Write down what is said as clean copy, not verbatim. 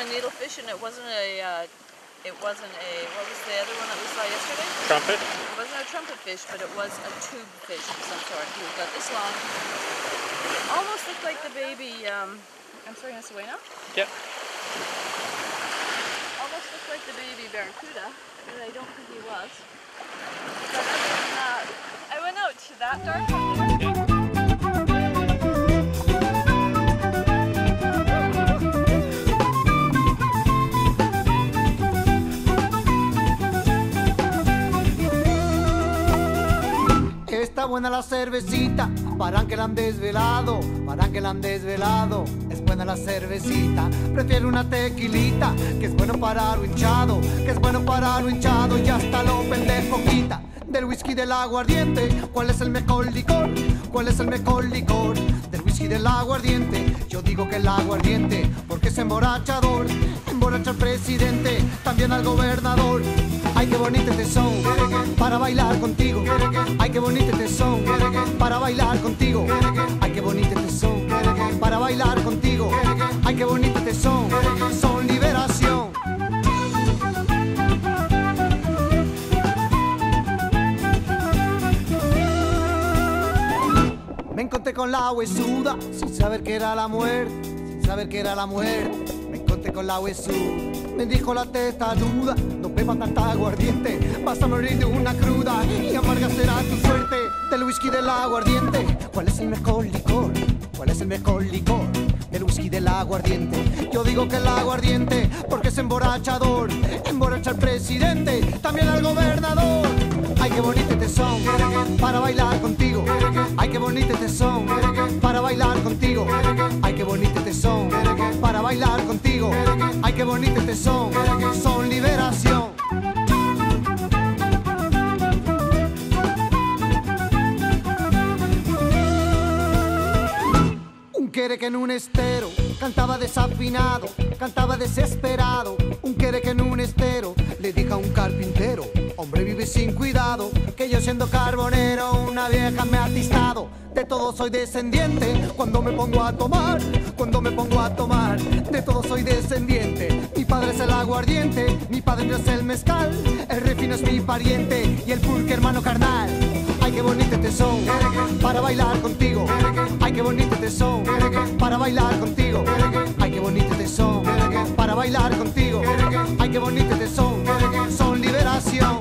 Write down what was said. a needle fish, and it wasn't a, what was the other one that we saw yesterday? Trumpet? It wasn't a trumpet fish, but it was a tube fish of some sort. He was about this long. It almost looked like the baby, I'm sorry, that's the way now? Yep. Almost looked like the baby barracuda, but I don't think he was. But other than that, I went out to that dark harbor. Está buena la cervecita, para que la han desvelado, para que la han desvelado. Es buena la cervecita, prefiero una tequilita, que es bueno para lo hinchado, que es bueno para lo hinchado. Y hasta lo pendejo quita, del whisky del aguardiente. ¿Cuál es el mejor licor? ¿Cuál es el mejor licor? Del whisky del aguardiente, yo digo que el aguardiente, porque es emborrachador. Emborracha al presidente, también al gobernador. Ay, qué bonito este son, para bailar contigo. Ay, qué bonito este son, para bailar contigo. Ay, qué bonito este son, para bailar contigo. Ay, qué bonito este son liberación. Me encontré con la huesuda, sin saber que era la muerte, sin saber que era la muerte. Me encontré con la huesuda. Me dijo la testaruda, no bebas tanta aguardiente, vas a morir de una cruda y amarga será tu suerte. Del whisky del aguardiente, ¿cuál es el mejor licor? ¿Cuál es el mejor licor? Del whisky del aguardiente, yo digo que el aguardiente, porque es emborrachador. Emborracha al presidente, también al gobernador. Ay, qué bonito este son, para bailar contigo. Ay, qué bonito este son, para bailar contigo. Ay, qué bonito este son, para bailar contigo. Ay, qué bonito este son liberación. Un quereque en un estero, cantaba desafinado, cantaba desesperado. Un quereque en un estero, le dijo a un carpintero: hombre, vive sin cuidado, que yo siendo carbonero una vieja me ha atistado. De todo soy descendiente, cuando me pongo a tomar, cuando me pongo a tomar. De todo soy descendiente, mi padre es el aguardiente, mi padre es el mezcal, el refino es mi pariente y el pulque hermano carnal. Ay, qué bonito este son, para bailar contigo. Ay, qué bonito este son, para bailar contigo. Ay, qué bonito este son, para bailar contigo. Ay, qué bonito este son liberación.